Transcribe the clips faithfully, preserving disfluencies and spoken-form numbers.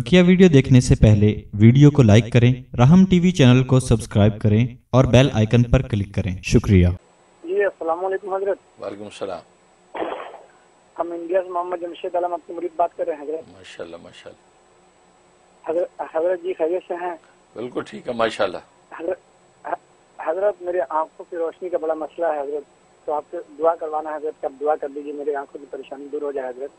बकिया video देखने से पहले वीडियो को लाइक करें, राहम टीवी चैनल को सब्सक्राइब करें और बेल आइकन पर क्लिक करें। शुक्रिया जी। अस्सलाम वालेकुम हजरत। वालेकुम सलाम। हम इंडिया से मोहम्मद जमशेद आपकी मुरीद बात कर रहे हैं हजरत। माशाल्लाह माशाल्लाह। हजरत हजरत जी खैरियत से हैं? बिल्कुल ठीक है माशाल्लाह। हजरत हजरत मेरे आँखों की रोशनी का बड़ा मसला है हजरत, तो आपसे दुआ करवाना हजरत। कब दुआ कर दीजिए मेरे आँखों की परेशानी दूर हो जाए हजरत।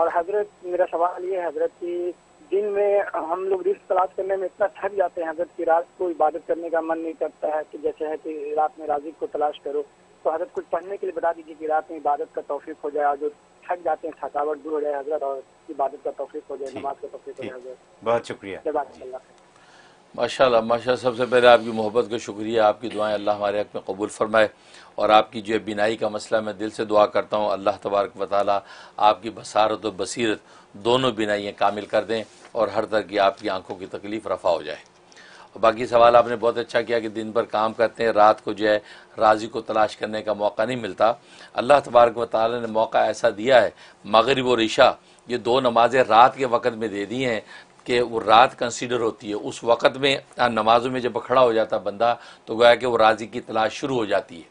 और हजरत मेरा सवाल ये है हजरत कि दिन में हम लोग रिस्क तलाश करने में इतना थक जाते हैं हजरत कि रात को इबादत करने का मन नहीं करता है, कि जैसे है कि रात में राज़िक को तलाश करो। तो हजरत कुछ पढ़ने के लिए बता दीजिए कि रात में इबादत का तौफीक हो जाए और जो थक जाते हैं थकावट दूर हो जाए हजरत, और इबादत का तौफीक हो जाए, नमाज का तौफीक हो जाए हजरत। बहुत शुक्रिया। माशाल्लाह माशाल्लाह। सबसे पहले आपकी मोहब्बत का शुक्रिया, आपकी दुआएं अल्लाह हमारे हक़ में कबूल फ़रमाए। और आपकी जो बिनाई का मसला मैं दिल से दुआ करता हूँ अल्लाह तबारक व तआला आपकी बसारत और बसीरत दोनों बिनाइयाँ कामिल कर दें और हर तरह की आपकी आंखों की तकलीफ़ रफ़ा हो जाए। और बाकी सवाल आपने बहुत अच्छा किया कि दिन भर काम करते हैं, रात को जो है राज़ी को तलाश करने का मौका नहीं मिलता। अल्लाह तबारक व तआला ने मौका ऐसा दिया है, मगरिब और इशा ये दो नमाजें रात के वक़्त में दे दी हैं कि वो रात कंसीडर होती है। उस वक़्त में नमाज़ों में जब खड़ा हो जाता बंदा तो गोया कि वो राज़ी की तलाश शुरू हो जाती है,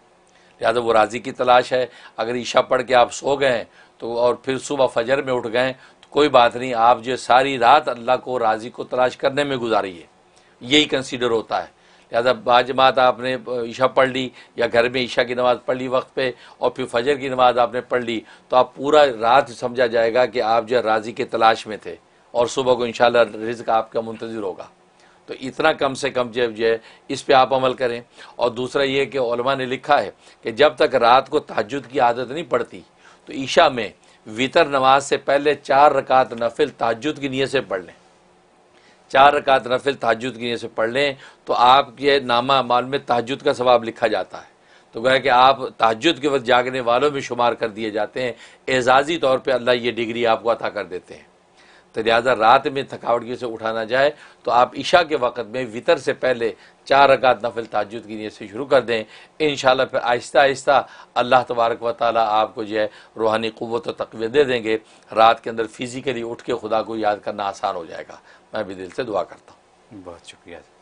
लिहाजा वो राज़ी की तलाश है। अगर ईशा पढ़ के आप सो गए तो और फिर सुबह फजर में उठ गए तो कोई बात नहीं, आप जो सारी रात अल्लाह को राज़ी को तलाश करने में गुजारी है, यही कंसीडर होता है। लिहाजा बाजमात आपने ईशा पढ़ ली या घर में ईशा की नमाज़ पढ़ ली वक्त पे और फिर फजर की नमाज़ आपने पढ़ ली तो आप पूरा रात समझा जाएगा कि आप जो राज़ी की तलाश में थे और सुबह को इंशाल्लाह रिज़्क़ आपका मुंतज़िर होगा। तो इतना कम से कम जब जो है इस पे आप अमल करें। और दूसरा ये कि उलमा ने लिखा है कि जब तक रात को तहज्जुद की आदत नहीं पड़ती तो ईशा में वितर नमाज से पहले चार रकात नफिल तहज्जुद की नीयत से पढ़ लें, चार रकात नफिल तहज्जुद की नीयत से पढ़ लें तो आपके नामा अमाल में तहज्जुद का सवाब लिखा जाता है। तो गोया कि आप तहज्जुद के वक्त जागने वालों में शुमार कर दिए जाते हैं, एजाज़ी तौर पर अल्लाह ये डिग्री आपको अता कर देते हैं। तो लिहाजा रात में थकावट की से उठाना जाए तो आप इशा के वक़्त में वितर से पहले चार रकात नफिल तहज्जुद की नीयत से शुरू कर दें। इंशाल्लाह फिर आहिस्ता आहिस्ता अल्लाह तबारक व तआला आपको जो है रूहानी क़ुव्वत और तक़वा दे देंगे। रात के अंदर फ़िज़िकली उठ के खुदा को याद करना आसान हो जाएगा। मैं भी दिल से दुआ करता हूँ। बहुत शुक्रिया।